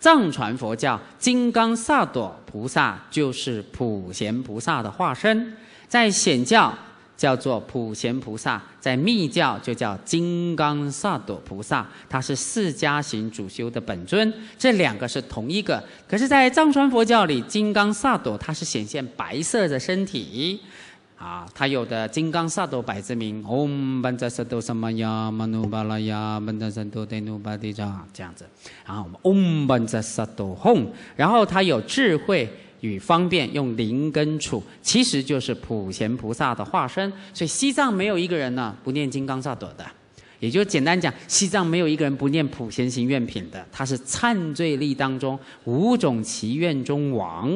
藏传佛教金刚萨埵菩萨就是普贤菩萨的化身，在显教叫做普贤菩萨，在密教就叫金刚萨埵菩萨，它是释迦行主修的本尊，这两个是同一个。可是，在藏传佛教里，金刚萨埵它是显现白色的身体，它有的金刚萨埵百字明 ，Om Banja Sato Samaya Manu Balaya Banja Sato Tenu Badija 这样子，然后我们 Om Banja Sato Hum， 然后它有智慧。 与方便用灵根杵，其实就是普贤菩萨的化身。所以西藏没有一个人呢不念金刚萨埵的，也就简单讲，西藏没有一个人不念普贤行愿品的。它是忏罪力当中五种祈愿中王。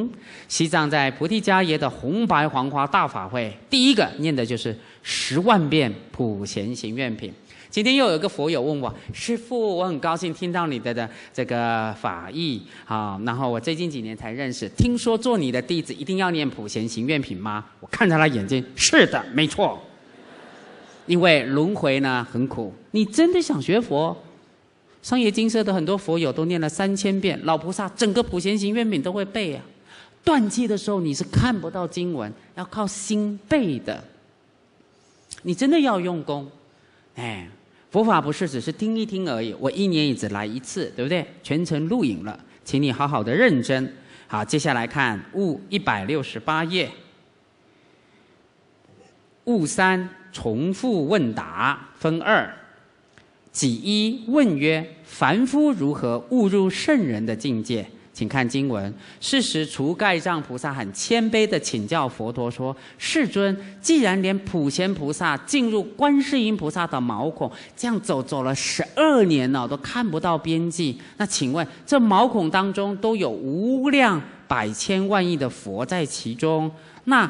西藏在菩提伽耶的红白黄花大法会，第一个念的就是10万遍普贤行愿品。 今天又有一个佛友问我，师父，我很高兴听到你的这个法义啊，然后我最近几年才认识，听说做你的弟子一定要念普贤行愿品吗？我看着他眼睛，是的，没错。因为轮回呢很苦，你真的想学佛，商业金社的很多佛友都念了3000遍，老菩萨整个普贤行愿品都会背啊。断气的时候你是看不到经文，要靠心背的。你真的要用功，哎。 佛法不是只是听一听而已，我1年也只来1次，对不对？全程录影了，请你好好的认真。好，接下来看悟168页，悟3重复问答分2，己1问曰：凡夫如何悟入圣人的境界？请看经文。是时除盖障菩萨很谦卑的请教佛陀说：“世尊，既然连普贤菩萨进入观世音菩萨的毛孔，这样走了12年了，都看不到边际。那请问，这毛孔当中都有无量百千万亿的佛在其中，那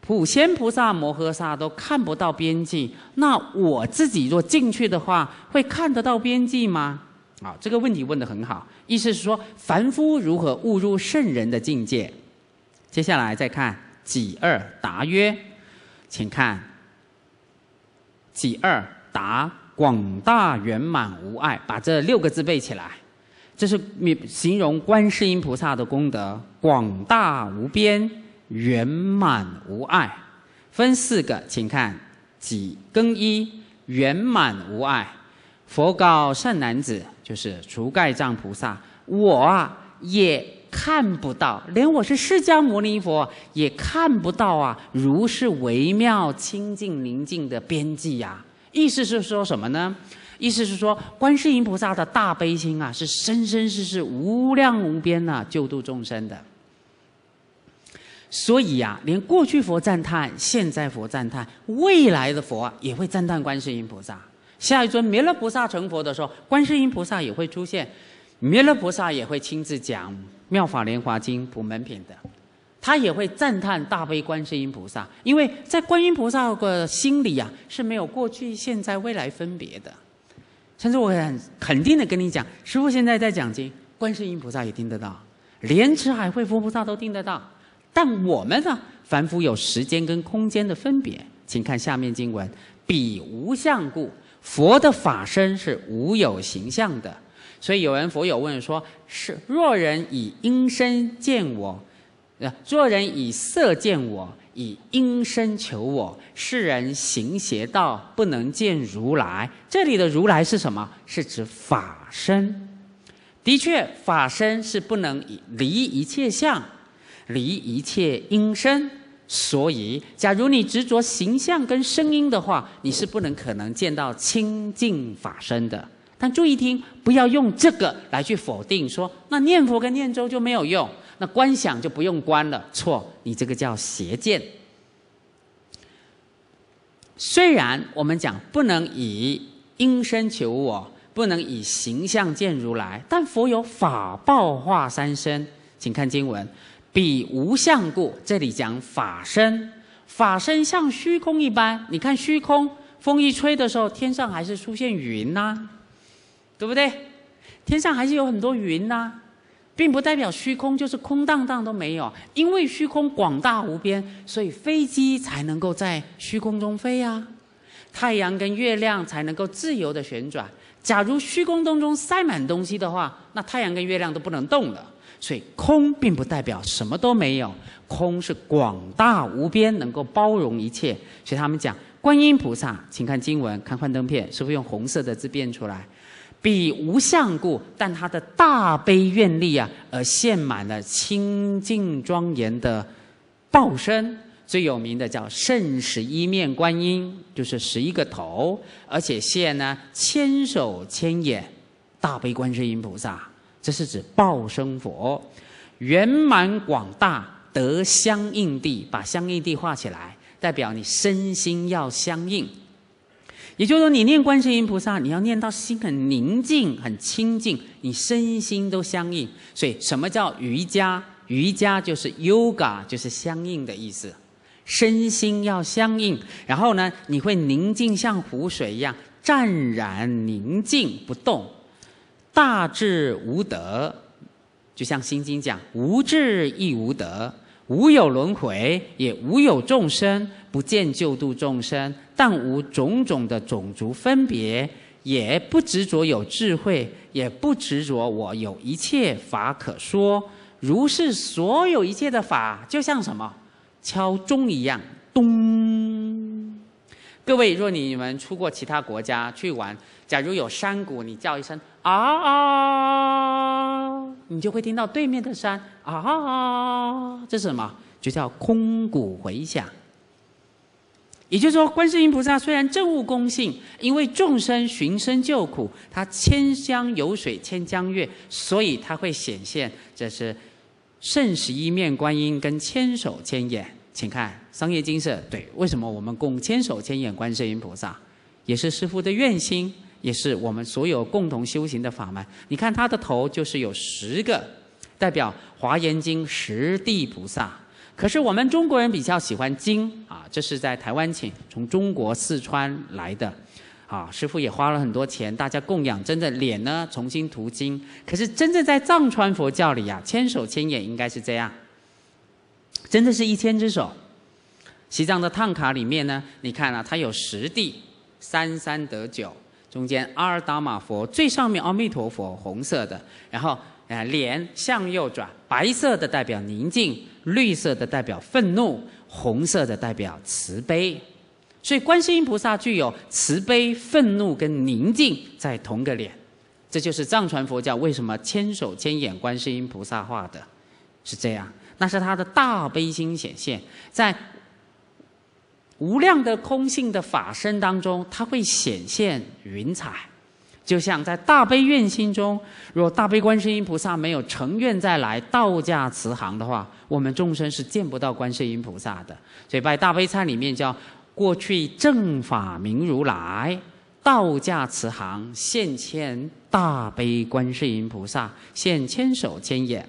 普贤菩萨、摩诃萨都看不到边际，那我自己若进去的话，会看得到边际吗？” 好，这个问题问得很好，意思是说凡夫如何悟入圣人的境界。接下来再看己2答曰，请看己2答广大圆满无碍，把这6个字背起来，这是形容观世音菩萨的功德，广大无边，圆满无碍，分4个，请看己1圆满无碍。 佛告善男子，就是除盖障菩萨，我啊也看不到，连我是释迦牟尼佛也看不到啊，如是微妙清净宁静的边际啊。意思是说什么呢？意思是说，观世音菩萨的大悲心啊，是生生世世无量无边呐、啊，救度众生的。 所以啊，连过去佛赞叹，现在佛赞叹，未来的佛啊也会赞叹观世音菩萨。 下一尊弥勒菩萨成佛的时候，观世音菩萨也会出现，弥勒菩萨也会亲自讲《妙法莲华经》普门品的，他也会赞叹大悲观世音菩萨，因为在观音菩萨的心里啊是没有过去、现在、未来分别的。甚至我很肯定的跟你讲，师父现在在讲经，观世音菩萨也听得到，莲池海会佛菩萨都听得到，但我们呢，凡夫有时间跟空间的分别。请看下面经文：彼无相故。 佛的法身是无有形象的，所以有人佛友问说：“是若人以音声见我，若人以色见我，以音声求我，世人行邪道，不能见如来。”这里的如来是什么？是指法身。的确，法身是不能离一切相，离一切音声。 所以，假如你执着形象跟声音的话，你是可能见到清净法身的。但注意听，不要用这个来去否定说，那念佛跟念咒就没有用，那观想就不用观了。错，你这个叫邪见。虽然我们讲不能以音声求我，不能以形象见如来，但佛有法报化三身，请看经文。 彼无相故，这里讲法身，法身像虚空一般。你看虚空，风一吹的时候，天上还是出现云呐、啊，对不对？天上还是有很多云呐、啊，并不代表虚空就是空荡荡都没有。因为虚空广大无边，所以飞机才能够在虚空中飞啊，太阳跟月亮才能够自由的旋转。假如虚空当中塞满东西的话，那太阳跟月亮都不能动了。所以空并不代表什么都没有，空是广大无边，能够包容一切。所以他们讲观音菩萨，请看经文，看幻灯片，师父用红色的字变出来。 彼无相故，但他的大悲愿力啊，而现满了清净庄严的报身。最有名的叫圣11面观音，就是11个头，而且现呢千手千眼，大悲观世音菩萨，这是指报身佛，圆满广大得相应地，把相应地画起来，代表你身心要相应。 也就是说，你念观世音菩萨，你要念到心很宁静、很清净，你身心都相应。所以，什么叫瑜伽？瑜伽就是 yoga， 就是相应的意思，身心要相应。然后呢，你会宁静，像湖水一样湛然宁静不动，大智无德，就像《心经》讲：“无智亦无德。” 无有轮回，也无有众生，不见救度众生，但无种种的种族分别，也不执着有智慧，也不执着我有一切法可说。如是所有一切的法，就像什么敲钟一样，咚。各位，若你们出过其他国家去玩，假如有山谷，你叫一声啊啊。 你就会听到对面的山啊，这是什么？就叫空谷回响。也就是说，观世音菩萨虽然正悟空性，因为众生寻声救苦，他千江有水千江月，所以他会显现。这是圣11面观音跟千手千眼。请看商业精舍，对，为什么我们供千手千眼观世音菩萨，也是师父的愿心。 也是我们所有共同修行的法门。你看他的头就是有10个，代表华严经10地菩萨。可是我们中国人比较喜欢经啊，这是在台湾请从中国四川来的，啊，师父也花了很多钱，大家供养。真的脸呢重新涂金，可是真正在藏传佛教里啊，千手千眼应该是这样，真的是1000只手。西藏的烫卡里面呢，你看啊，它有10地，33得9。 中间阿尔达玛佛最上面阿弥陀佛红色的，然后脸向右转，白色的代表宁静，绿色的代表愤怒，红色的代表慈悲。所以观世音菩萨具有慈悲、愤怒跟宁静在同个脸，这就是藏传佛教为什么千手千眼观世音菩萨画的，是这样。那是他的大悲心显现在。 无量的空性的法身当中，它会显现云彩，就像在大悲愿心中，若大悲观世音菩萨没有成愿再来道驾慈航的话，我们众生是见不到观世音菩萨的。所以拜大悲忏里面叫过去正法明如来，道驾慈航现前大悲观世音菩萨现千手千眼。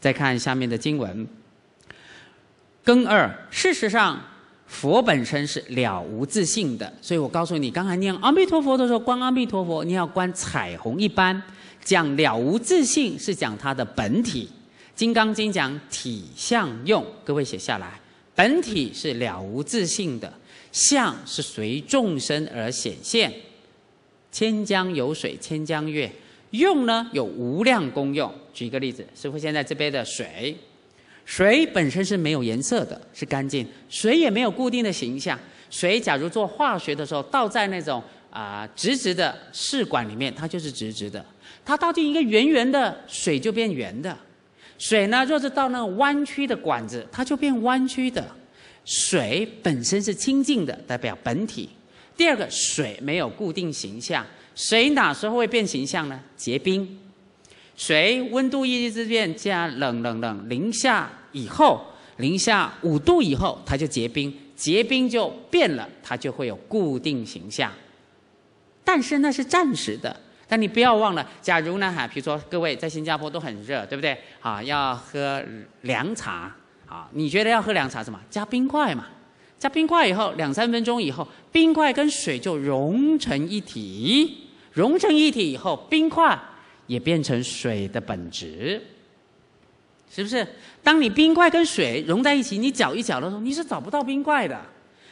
再看下面的经文，庚2，事实上。 佛本身是了无自性的，所以我告诉你，刚才念阿弥陀佛的时候，观阿弥陀佛，你要观彩虹一般。讲了无自性是讲它的本体，《金刚经》讲体相用，各位写下来，本体是了无自性的，相是随众生而显现。千江有水千江月，用呢有无量功用。举一个例子，师父现在这杯的水。 水本身是没有颜色的，是干净。水也没有固定的形象。水假如做化学的时候，倒在那种直直的试管里面，它就是直直的；它倒进一个圆圆的水就变圆的。水呢，若是到那种弯曲的管子，它就变弯曲的。水本身是清净的，代表本体。第二个，水没有固定形象。水哪时候会变形象呢？结冰。 水温度一直变加冷，0下以后，0下5度以后，它就结冰，结冰就变了，它就会有固定形象。但是那是暂时的，但你不要忘了，假如呢，比如说各位在新加坡都很热，对不对？啊，要喝凉茶，啊，你觉得要喝凉茶什么？加冰块嘛，加冰块以后2、3分钟以后，冰块跟水就融成一体，融成一体以后，冰块。 也变成水的本质，是不是？当你冰块跟水融在一起，你搅一搅的时候，你是找不到冰块的。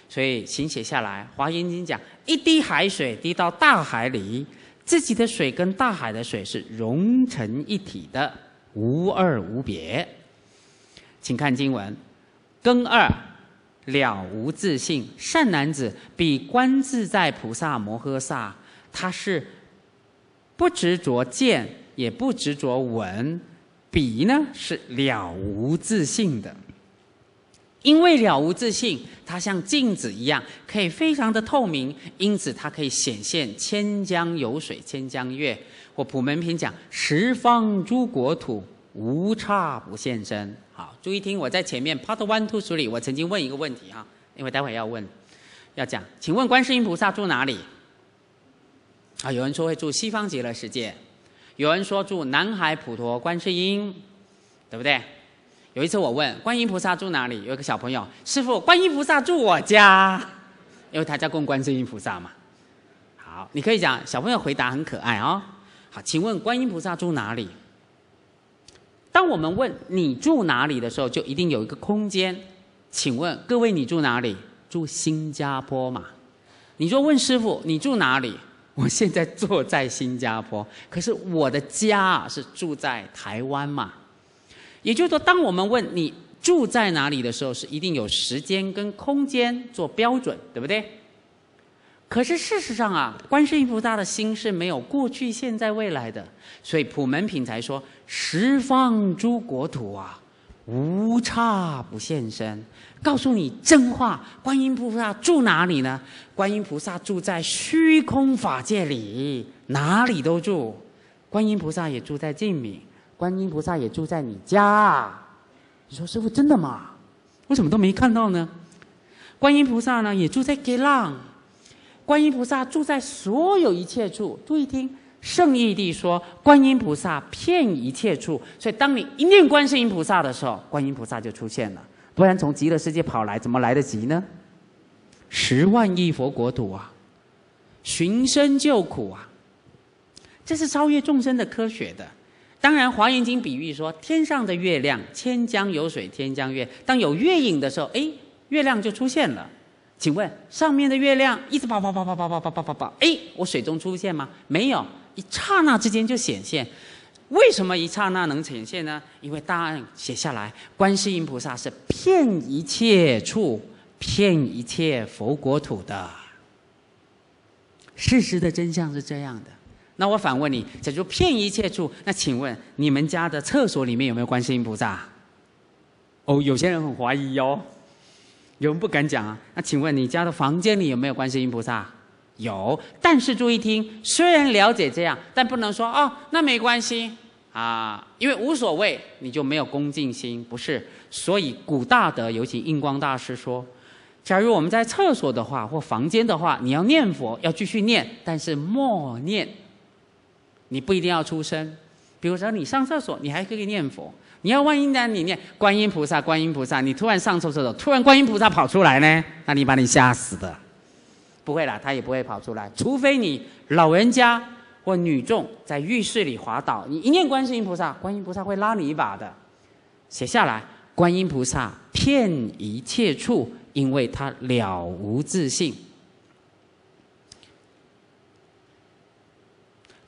所以，请写下来，《华严经》讲：一滴海水滴到大海里，自己的水跟大海的水是融成一体的，无二无别。请看经文，庚二了无自性，善男子比观自在菩萨摩诃萨，他是不执着见，也不执着闻，比呢是了无自性的。 因为了无自性，它像镜子一样，可以非常的透明，因此它可以显现千江有水千江月。我普门品讲十方诸国土，无刹不现身。好，注意听，我在前面 Part One Two Three， 我曾经问一个问题哈，因为待会要问，要讲，请问观世音菩萨住哪里？啊，有人说会住西方极乐世界，有人说住南海普陀观世音，对不对？ 有一次我问观音菩萨住哪里，有一个小朋友，师父，观音菩萨住我家，因为他家供观世音菩萨嘛。好，你可以讲小朋友回答很可爱哦。好，请问观音菩萨住哪里？当我们问你住哪里的时候，就一定有一个空间。请问各位你住哪里？住新加坡嘛？你就问师父你住哪里？我现在坐在新加坡，可是我的家是住在台湾嘛？ 也就是说，当我们问你住在哪里的时候，是一定有时间跟空间做标准，对不对？可是事实上啊，观世音菩萨的心是没有过去、现在、未来的，所以普门品才说十方诸国土啊，无刹不现身。告诉你真话，观音菩萨住哪里呢？观音菩萨住在虚空法界里，哪里都住。观音菩萨也住在静谧。 观音菩萨也住在你家，你说师父真的吗？为什么都没看到呢？观音菩萨呢也住在吉浪，观音菩萨住在所有一切处。注意听，圣义谛说观音菩萨遍一切处，所以当你一念观世音菩萨的时候，观音菩萨就出现了。不然从极乐世界跑来，怎么来得及呢？10万亿佛国土啊，寻声救苦啊，这是超越众生的科学的。 当然，《华严经》比喻说，天上的月亮，千江有水天江月。当有月影的时候，哎，月亮就出现了。请问，上面的月亮一直跑跑跑跑跑跑跑跑跑跑，哎，我水中出现吗？没有，一刹那之间就显现。为什么一刹那能显现呢？因为答案写下来，观世音菩萨是遍一切处、遍一切佛国土的。事实的真相是这样的。 那我反问你，假如骗一切处，那请问你们家的厕所里面有没有观世音菩萨？哦，有些人很怀疑哦，有人不敢讲啊。那请问你家的房间里有没有观世音菩萨？有，但是注意听，虽然了解这样，但不能说哦，那没关系啊，因为无所谓，你就没有恭敬心，不是？所以古大德，尤其印光大师说。 假如我们在厕所的话，或房间的话，你要念佛，要继续念，但是默念，你不一定要出声。比如说你上厕所，你还可以念佛。你要万一呢，你念观音菩萨，观音菩萨，你突然上厕所，突然观音菩萨跑出来呢，那你把你吓死的。不会啦，他也不会跑出来，除非你老人家或女众在浴室里滑倒，你一念观世音菩萨，观音菩萨会拉你一把的。写下来，观音菩萨遍一切处。 因为他了无自性，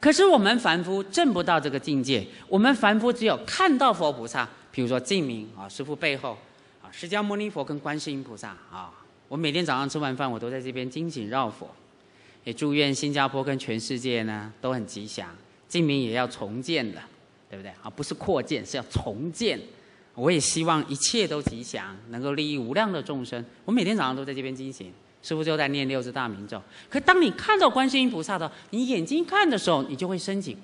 可是我们凡夫证不到这个境界。我们凡夫只有看到佛菩萨，比如说净明啊，师父背后啊，释迦牟尼佛跟观世音菩萨啊。我每天早上吃完饭，我都在这边精行绕佛，也祝愿新加坡跟全世界呢都很吉祥。净明也要重建了，对不对啊？不是扩建，是要重建。 我也希望一切都吉祥，能够利益无量的众生。我每天早上都在这边进行，师父就在念六字大明咒。可当你看到观世音菩萨的，你眼睛看的时候，你就会升起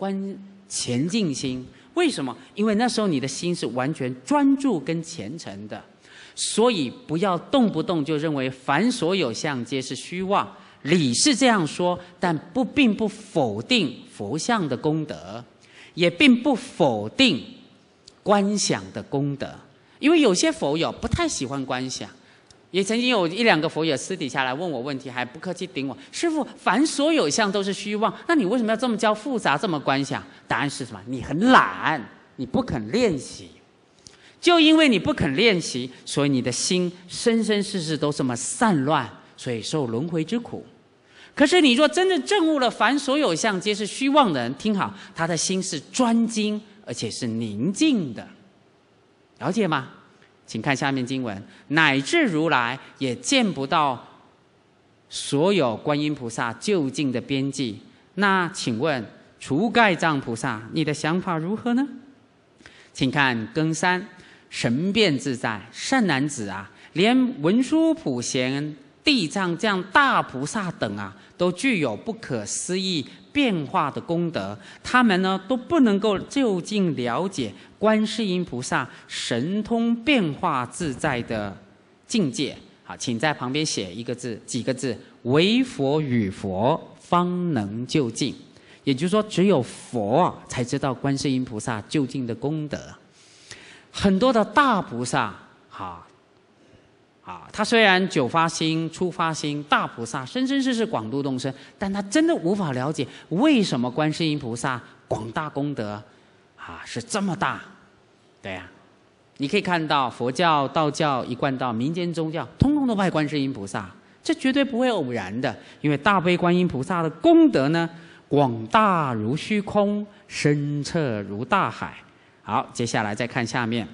前进心。为什么？因为那时候你的心是完全专注跟虔诚的。所以不要动不动就认为凡所有相皆是虚妄。理是这样说，但并不否定佛像的功德，也并不否定。 观想的功德，因为有些佛友不太喜欢观想，也曾经有一两个佛友私底下来问我问题，还不客气顶我，师父，凡所有相都是虚妄，那你为什么要这么教复杂，这么观想？答案是什么？你很懒，你不肯练习，就因为你不肯练习，所以你的心生生世世都这么散乱，所以受轮回之苦。可是你若真正证悟了凡所有相皆是虚妄的人，听好，他的心是专精而且是宁静的，了解吗？请看下面经文，乃至如来也见不到所有观音菩萨究竟的边际。那请问除盖障菩萨，你的想法如何呢？请看庚三，神变自在，善男子啊，连文殊普贤、地藏这样大菩萨等啊，都具有不可思议变化的功德，他们呢都不能够究竟了解观世音菩萨神通变化自在的境界。好，请在旁边写一个字，几个字：唯佛与佛方能究竟。也就是说，只有佛啊才知道观世音菩萨究竟的功德。很多的大菩萨，哈。啊，他虽然九发心、初发心、大菩萨，生生世世广度众生，但他真的无法了解为什么观世音菩萨广大功德，啊，是这么大，对呀、啊，你可以看到佛教、道教一贯到民间宗教，通通都拜观世音菩萨，这绝对不会偶然的，因为大悲观音菩萨的功德呢，广大如虚空，深彻如大海。好，接下来再看下面，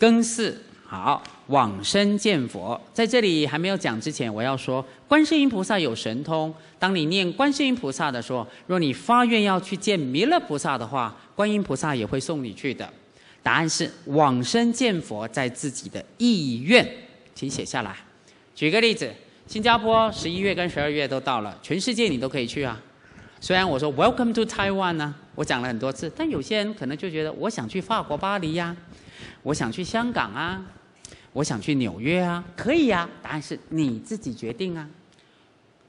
庚四。好，往生见佛，在这里还没有讲之前，我要说，观世音菩萨有神通。当你念观世音菩萨的时候，若你发愿要去见弥勒菩萨的话，观音菩萨也会送你去的。答案是往生见佛，在自己的意愿，请写下来。举个例子，新加坡11月跟12月都到了，全世界你都可以去啊。虽然我说 Welcome to Taiwan 呢、啊，我讲了很多次，但有些人可能就觉得我想去法国巴黎呀、啊，我想去香港啊。我想去纽约啊，可以啊，答案是你自己决定啊。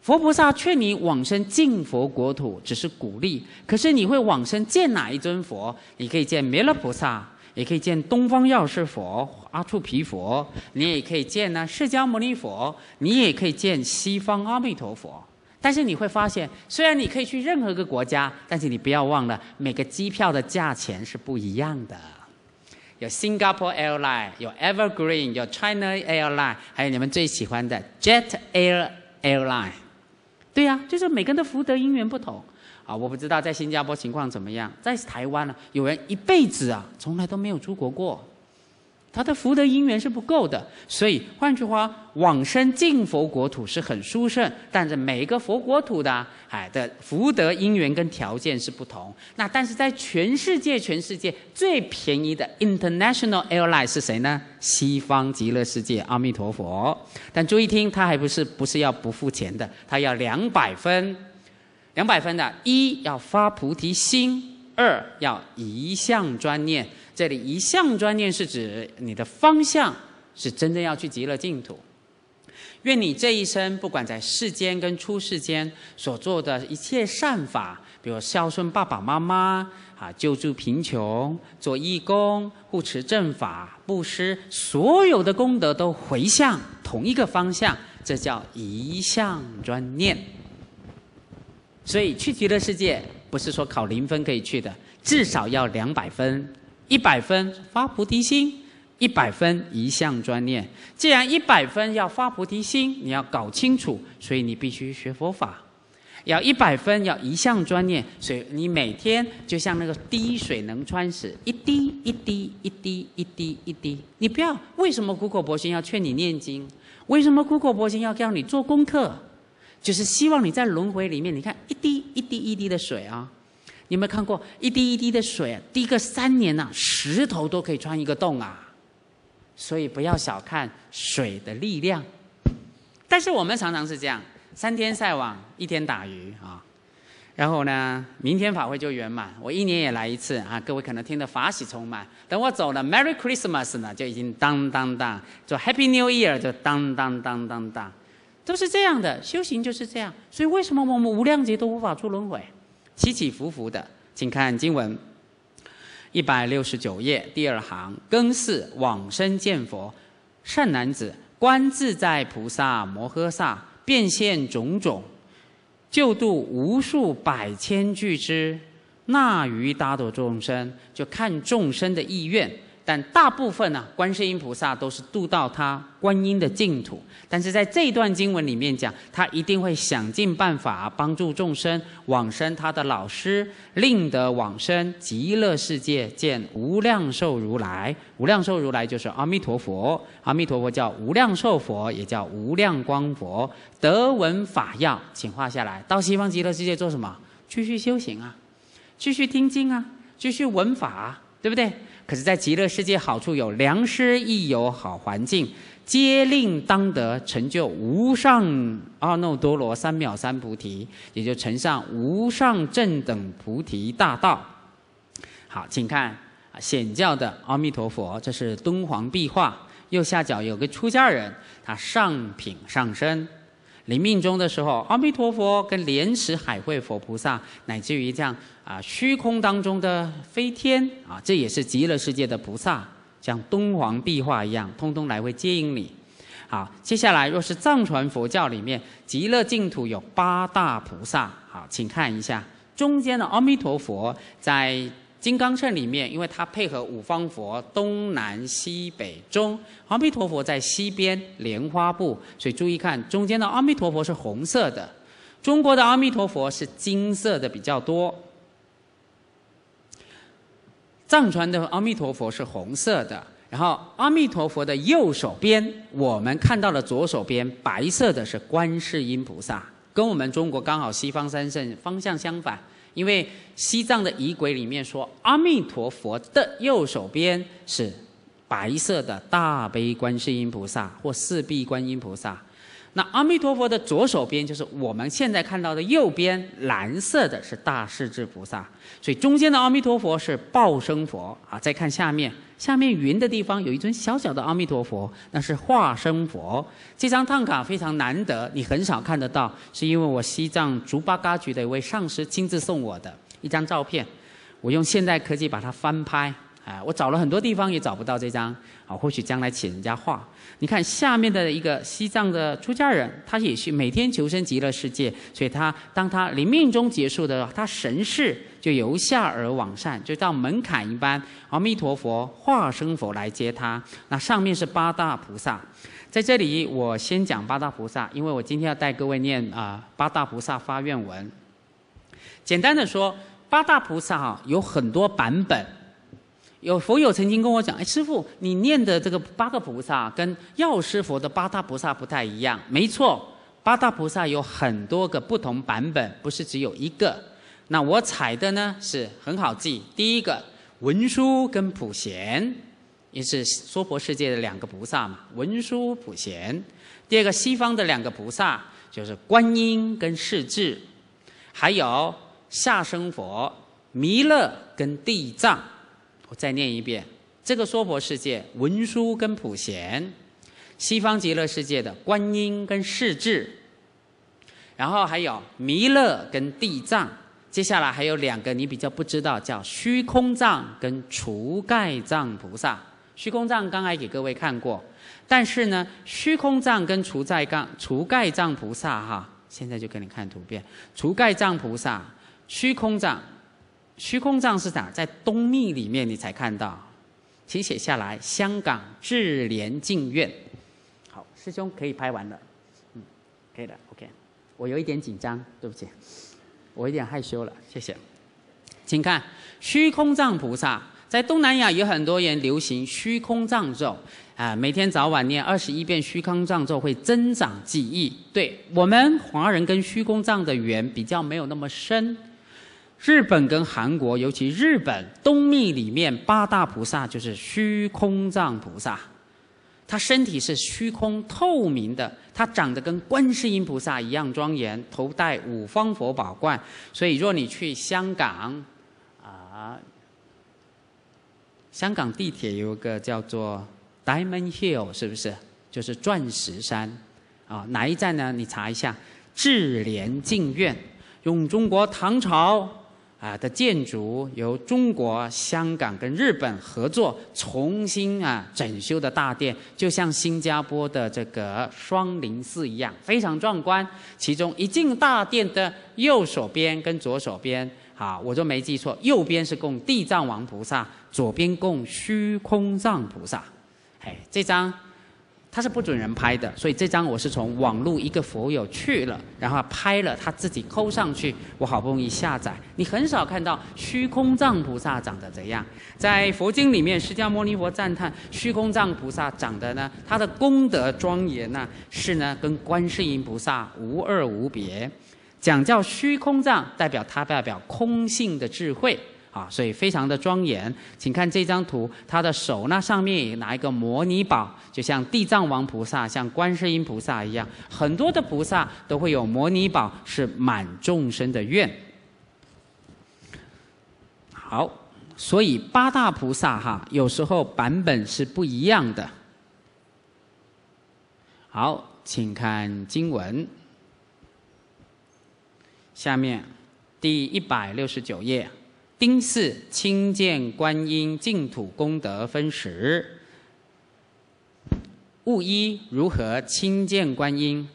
佛菩萨劝你往生净佛国土，只是鼓励。可是你会往生见哪一尊佛？你可以见弥勒菩萨，也可以见东方药师佛、阿处毗佛，你也可以见呢释迦牟尼佛，你也可以见西方阿弥陀佛。但是你会发现，虽然你可以去任何一个国家，但是你不要忘了，每个机票的价钱是不一样的。有 Singapore Airline， 有 Evergreen， 有 China Airline， 还有你们最喜欢的 Jet Airline。对呀、啊，就是每个人的福德因缘不同啊！我不知道在新加坡情况怎么样，在台湾呢、啊，有人一辈子啊从来都没有出国过，他的福德因缘是不够的。所以换句话，往生净佛国土是很殊胜，但是每一个佛国土的的福德因缘跟条件是不同。那但是在全世界最便宜的 international airline 是谁呢？西方极乐世界阿弥陀佛。但注意听，他还不是要不付钱的，他要200分。200分的，一要发菩提心，二要一向专念。这里一向专念是指你的方向是真正要去极乐净土。愿你这一生不管在世间跟出世间所做的一切善法，比如孝顺爸爸妈妈啊，救助贫穷，做义工，护持正法，布施，所有的功德都回向同一个方向，这叫一向专念。所以去极乐世界不是说考0分可以去的，至少要200分。100分发菩提心，100分一向专念。既然100分要发菩提心，你要搞清楚，所以你必须学佛法。要100分要一向专念，所以你每天就像那个滴水能穿石，一滴一滴一滴一滴一滴。你不要，为什么苦口婆心要劝你念经？为什么苦口婆心要让你做功课？就是希望你在轮回里面，你看一滴一滴一滴的水啊。你有没有看过一滴一滴的水、啊？滴个3年呐、啊，石头都可以穿一个洞啊！所以不要小看水的力量。但是我们常常是这样，3天晒网，1天打鱼啊。然后呢，明天法会就圆满。我1年也来一次啊，各位可能听得法喜充满。等我走了 ，Merry Christmas 呢就已经当当当，就 Happy New Year 就当当当当当，都是这样的。修行就是这样。所以为什么我们无量劫都无法出轮回？起起伏伏的，请看经文169页第2行，庚四往生见佛，善男子观自在菩萨摩诃萨，变现种种，救度无数百千俱胝那于大多众生。就看众生的意愿，但大部分啊，观世音菩萨都是渡到他观音的净土。但是在这段经文里面讲，他一定会想尽办法帮助众生往生他的老师，令得往生极乐世界，见无量寿如来。无量寿如来就是阿弥陀佛，阿弥陀佛叫无量寿佛，也叫无量光佛。得闻法要，请画下来。到西方极乐世界做什么？继续修行啊，继续听经啊，继续闻法啊，对不对？可是，在极乐世界好处有良师益友、好环境，皆令当得成就无上阿耨多罗三藐三菩提，也就乘上无上正等菩提大道。好，请看显教的阿弥陀佛，这是敦煌壁画，右下角有个出家人，他上品上身。临命终的时候，阿弥陀佛跟莲池海会佛菩萨，乃至于这样虚空当中的飞天啊，这也是极乐世界的菩萨，像敦煌壁画一样，通通来回接引你。好，接下来若是藏传佛教里面，极乐净土有八大菩萨。好，请看一下中间的阿弥陀佛，在金刚乘里面，因为它配合五方佛东南西北中，阿弥陀佛在西边莲花部，所以注意看中间的阿弥陀佛是红色的，中国的阿弥陀佛是金色的比较多。藏传的阿弥陀佛是红色的，然后阿弥陀佛的右手边，我们看到了左手边白色的是观世音菩萨，跟我们中国刚好西方三圣方向相反，因为西藏的仪轨里面说，阿弥陀佛的右手边是白色的大悲观世音菩萨或四臂观音菩萨，那阿弥陀佛的左手边就是我们现在看到的右边蓝色的是大势至菩萨，所以中间的阿弥陀佛是报生佛啊。再看下面，下面云的地方有一尊小小的阿弥陀佛，那是化身佛。这张烫卡非常难得，你很少看得到，是因为我西藏竹巴嘎局的一位上师亲自送我的一张照片，我用现代科技把它翻拍。我找了很多地方也找不到这张，或许将来请人家画。你看下面的一个西藏的出家人，他也是每天求生极乐世界，所以当他临命终结束的时候，他神识就由下而往上，就到门槛一般，阿弥陀佛、化身佛来接他。那上面是八大菩萨，在这里我先讲八大菩萨，因为我今天要带各位念八大菩萨发愿文。简单的说，八大菩萨有很多版本。有佛友曾经跟我讲，哎，师父，你念的这个八个菩萨跟药师佛的八大菩萨不太一样。没错，八大菩萨有很多个不同版本，不是只有一个。那我采的呢是很好记，第一个文殊跟普贤，也是娑婆世界的两个菩萨嘛，文殊普贤。第二个西方的两个菩萨就是观音跟势至，还有下生佛、弥勒跟地藏。我再念一遍，这个娑婆世界文殊跟普贤，西方极乐世界的观音跟势至，然后还有弥勒跟地藏，接下来还有两个你比较不知道，叫虚空藏跟除盖藏菩萨。虚空藏刚才给各位看过，但是呢，虚空藏跟除盖藏菩萨现在就给你看图片，除盖藏菩萨、虚空藏。虚空藏是哪？在东密里面你才看到，请写下来。香港智联净院。好，师兄可以拍完了，可以了 ，OK。我有一点紧张，对不起，我有点害羞了，谢谢。请看虚空藏菩萨，在东南亚有很多人流行虚空藏咒每天早晚念21遍虚空藏咒会增长记忆。对我们华人跟虚空藏的缘比较没有那么深。日本跟韩国，尤其日本东密里面八大菩萨就是虚空藏菩萨，他身体是虚空透明的，他长得跟观世音菩萨一样庄严，头戴五方佛宝冠。所以若你去香港香港地铁有一个叫做 Diamond Hill， 是不是就是钻石山哪一站呢？你查一下智联净院，用中国唐朝的建筑，由中国、香港跟日本合作重新整修的大殿，就像新加坡的这个双林寺一样，非常壮观。其中一进大殿的右手边跟左手边啊，我就没记错，右边是供地藏王菩萨，左边供虚空藏菩萨。哎，这张他是不准人拍的，所以这张我是从网络一个佛友去了，然后拍了，他自己抠上去，我好不容易下载。你很少看到虚空藏菩萨长得怎样，在佛经里面，释迦牟尼佛赞叹虚空藏菩萨长得呢，他的功德庄严呢，是呢跟观世音菩萨无二无别。 讲叫虚空藏，代表空性的智慧啊，所以非常的庄严。请看这张图，他的手那上面也拿一个摩尼宝，就像地藏王菩萨、像观世音菩萨一样，很多的菩萨都会有摩尼宝，是满众生的愿。好，所以八大菩萨哈，有时候版本是不一样的。好，请看经文。 下面第169页，丁巳亲见观音净土功德分10。悟一如何亲见观音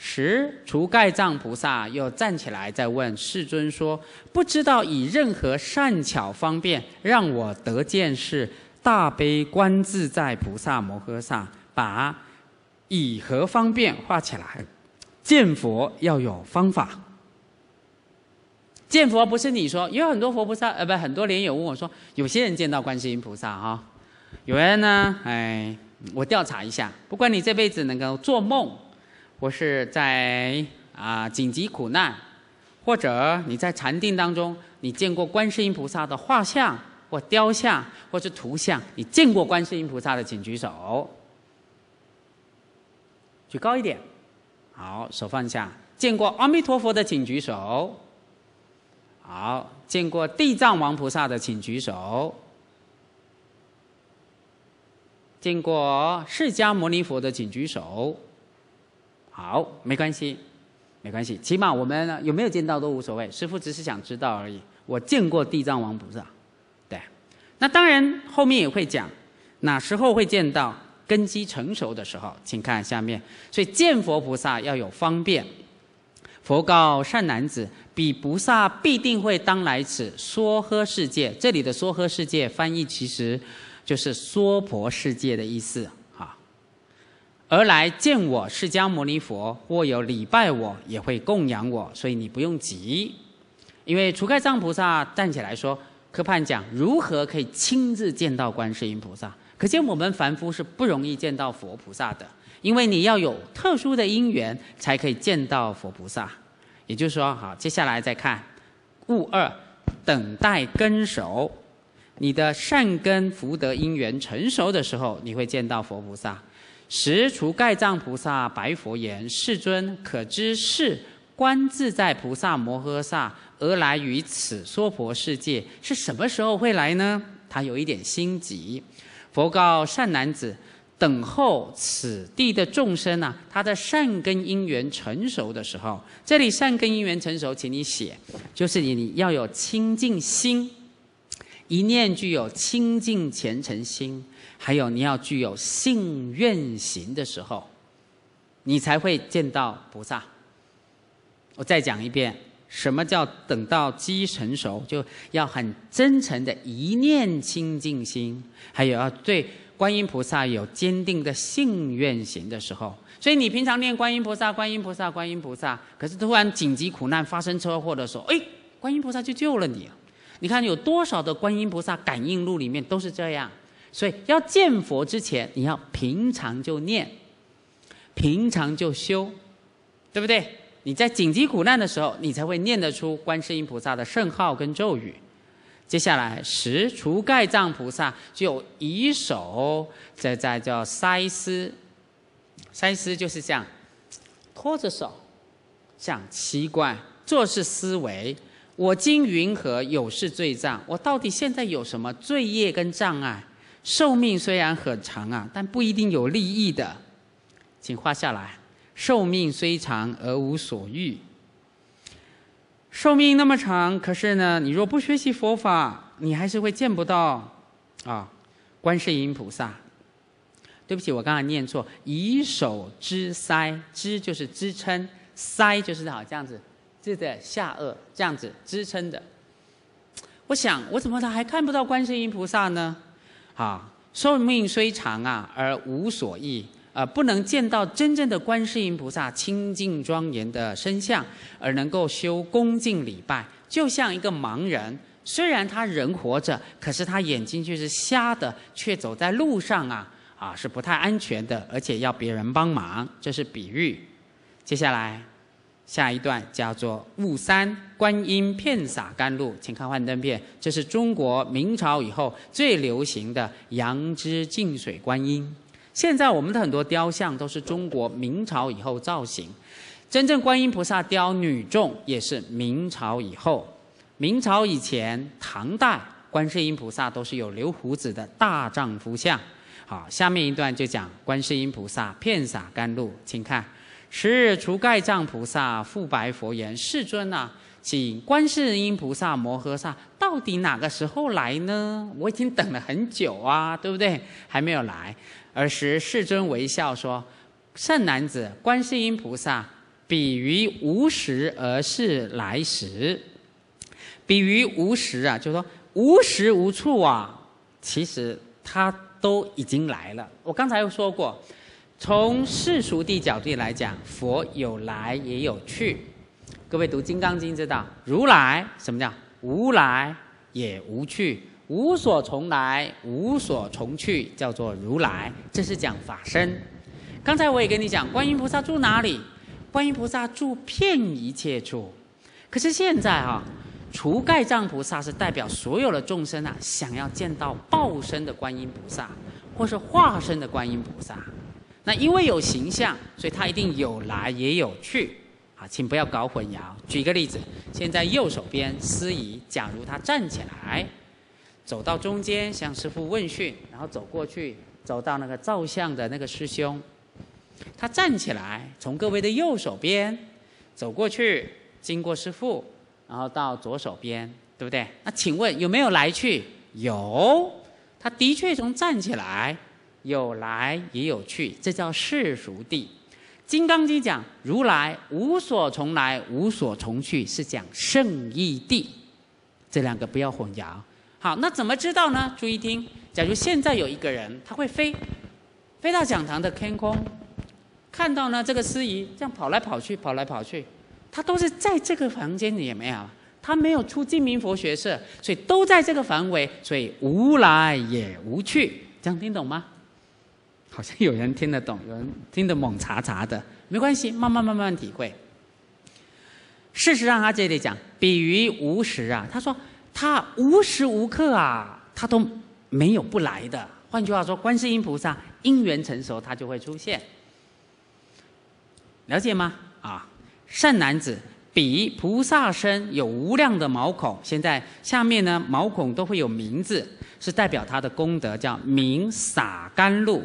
？10除盖藏菩萨又站起来再问世尊说：“不知道以任何善巧方便，让我得见是大悲观自在菩萨摩诃萨，把以何方便画起来？见佛要有方法。” 见佛不是你说，有很多佛菩萨，很多莲友问我说，有些人见到观世音菩萨哈、有人呢，哎，我调查一下，不管你这辈子能够做梦，或是在紧急苦难，或者你在禅定当中，你见过观世音菩萨的画像或雕像或是图像，你见过观世音菩萨的，请举手，举高一点，好，手放下，见过阿弥陀佛的，请举手。 好，见过地藏王菩萨的请举手。见过释迦牟尼佛的请举手。好，没关系，没关系，起码我们呢有没有见到都无所谓，师父只是想知道而已。我见过地藏王菩萨，对。那当然后面也会讲，哪时候会见到根基成熟的时候，请看下面。所以见佛菩萨要有方便。 佛告善男子：“彼菩萨必定会当来此娑诃世界。”这里的“娑诃世界”翻译其实就是娑婆世界的意思啊。而来见我释迦牟尼佛，或有礼拜我，也会供养我，所以你不用急。因为除盖藏菩萨站起来说：“科判讲如何可以亲自见到观世音菩萨？可见我们凡夫是不容易见到佛菩萨的。” 因为你要有特殊的因缘，才可以见到佛菩萨。也就是说，好，接下来再看悟二，等待根熟，你的善根福德因缘成熟的时候，你会见到佛菩萨。十除盖藏菩萨白佛言：“世尊，可知是观自在菩萨摩诃萨而来于此娑婆世界，是什么时候会来呢？”他有一点心急。佛告善男子。 等候此地的众生啊，他的善根因缘成熟的时候，这里善根因缘成熟，请你写，就是你要有清净心，一念具有清净虔诚心，还有你要具有信愿行的时候，你才会见到菩萨。我再讲一遍，什么叫等到机成熟，就要很真诚的一念清净心，还有要对。 观音菩萨有坚定的信愿行的时候，所以你平常念观音菩萨、观音菩萨、观音菩萨，可是突然紧急苦难发生车祸的时候，哎，观音菩萨就救了你了。你看有多少的观音菩萨感应录里面都是这样。所以要见佛之前，你要平常就念，平常就修，对不对？你在紧急苦难的时候，你才会念得出观世音菩萨的圣号跟咒语。 接下来，十除盖藏菩萨就以手在叫塞丝，塞丝就是这样，拖着手，这样奇怪，做事思维。我今云何有是罪障？我到底现在有什么罪业跟障碍？寿命虽然很长啊，但不一定有利益的，请画下来。寿命虽长而无所欲。 寿命那么长，可是呢，你若不学习佛法，你还是会见不到啊，观世音菩萨。对不起，我刚才念错，以手支腮，支就是支撑，腮就是好这样子，这的下颚这样子支撑的，我想，我怎么还看不到观世音菩萨呢？啊，寿命虽长啊，而无所益。 不能见到真正的观世音菩萨清净庄严的身相，而能够修恭敬礼拜，就像一个盲人，虽然他人活着，可是他眼睛却是瞎的，却走在路上啊是不太安全的，而且要别人帮忙，这是比喻。接下来，下一段叫做悟三观音片洒甘露，请看幻灯片，这是中国明朝以后最流行的杨枝净水观音。 现在我们的很多雕像都是中国明朝以后造型，真正观音菩萨雕女众也是明朝以后。明朝以前，唐代观世音菩萨都是有留胡子的大丈夫像。好，下面一段就讲观世音菩萨遍洒甘露，请看：时日除盖障菩萨复白佛言：“世尊啊，请观世音菩萨摩诃萨到底哪个时候来呢？我已经等了很久啊，对不对？还没有来。” 尔时世尊微笑说：“善男子，观世音菩萨彼于无时而是来时。彼于无时啊，就是说无时无处啊，其实他都已经来了。我刚才又说过，从世俗地角度来讲，佛有来也有去。各位读《金刚经》知道，如来什么叫无来也无去？” 无所从来，无所从去，叫做如来。这是讲法身。刚才我也跟你讲，观音菩萨住哪里？观音菩萨住遍一切处。可是现在啊，除盖障菩萨是代表所有的众生啊，想要见到报身的观音菩萨，或是化身的观音菩萨。那因为有形象，所以他一定有来也有去。 啊，请不要搞混淆。举一个例子，现在右手边司仪，假如他站起来。 走到中间向师父问讯，然后走过去，走到那个照相的那个师兄，他站起来，从各位的右手边走过去，经过师父，然后到左手边，对不对？那请问有没有来去？有，他的确从站起来有来也有去，这叫世俗谛。《金刚经》讲如来无所从来，无所从去，是讲圣义谛，这两个不要混淆。 好，那怎么知道呢？注意听，假如现在有一个人，他会飞，飞到讲堂的天空，看到呢这个司仪这样跑来跑去，跑来跑去，他都是在这个房间里面啊，他没有出净明佛学社，所以都在这个范围，所以无来也无去，这样听懂吗？好像有人听得懂，有人听得懵查查的，没关系，慢慢体会。事实上，他这里讲比于无时啊，他说。 他无时无刻啊，他都没有不来的。换句话说，观世音菩萨因缘成熟，他就会出现。了解吗？啊，善男子，彼菩萨身有无量的毛孔。现在下面呢，毛孔都会有名字，是代表他的功德，叫名洒甘露。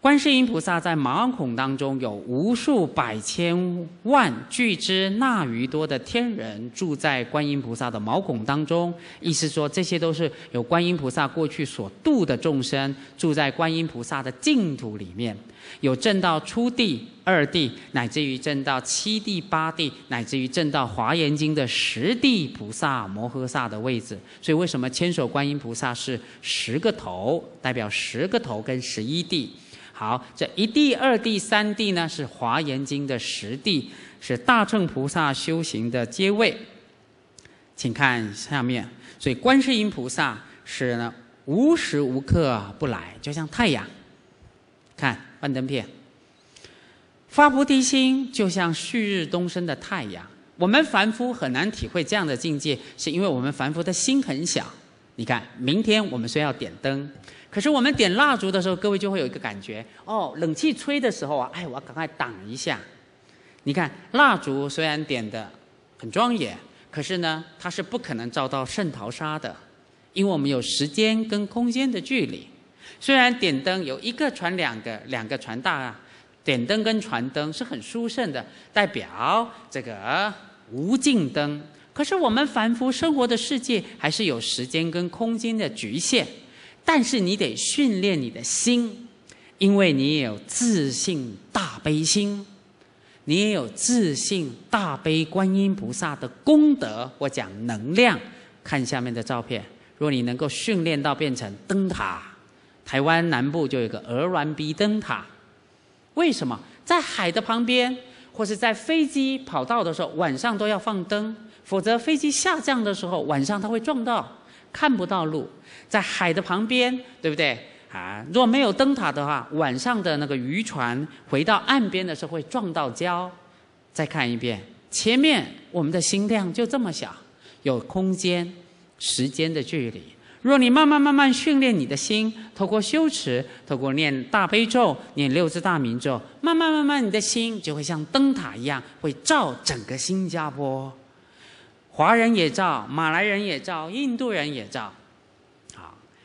观世音菩萨在毛孔当中有无数百千万巨之那余多的天人住在观音菩萨的毛孔当中，意思说这些都是有观音菩萨过去所度的众生住在观音菩萨的净土里面，有证到初地、二地，乃至于证到七地、八地，乃至于证到华严经的十地菩萨摩诃萨的位置。所以为什么千手观音菩萨是10个头，代表10个头跟11地？ 好，这1地、2地、3地呢，是华严经的10地，是大乘菩萨修行的阶位。请看下面，所以观世音菩萨是呢无时无刻不来，就像太阳。看幻灯片，发菩提心就像旭日东升的太阳。我们凡夫很难体会这样的境界，是因为我们凡夫的心很小。你看，明天我们虽要点灯。 可是我们点蜡烛的时候，各位就会有一个感觉哦，冷气吹的时候啊，哎，我要赶快挡一下。你看蜡烛虽然点的很庄严，可是呢，它是不可能照到圣淘沙的，因为我们有时间跟空间的距离。虽然点灯有一个传两个，两个传大啊，点灯跟传灯是很殊胜的，代表这个无尽灯。可是我们凡夫生活的世界还是有时间跟空间的局限。 但是你得训练你的心，因为你也有自信大悲心，你也有自信大悲观音菩萨的功德，我讲能量。看下面的照片，如果你能够训练到变成灯塔，台湾南部就有一个鹅銮鼻灯塔。为什么在海的旁边或是在飞机跑道的时候晚上都要放灯？否则飞机下降的时候晚上它会撞到，看不到路。在海的旁边，对不对？啊，若没有灯塔的话，晚上的那个渔船回到岸边的时候会撞到礁。再看一遍，前面我们的心量就这么小，有空间、时间的距离。若你慢慢训练你的心，透过修持，透过念大悲咒、念六字大明咒，慢慢你的心就会像灯塔一样，会照整个新加坡。华人也照，马来人也照，印度人也照。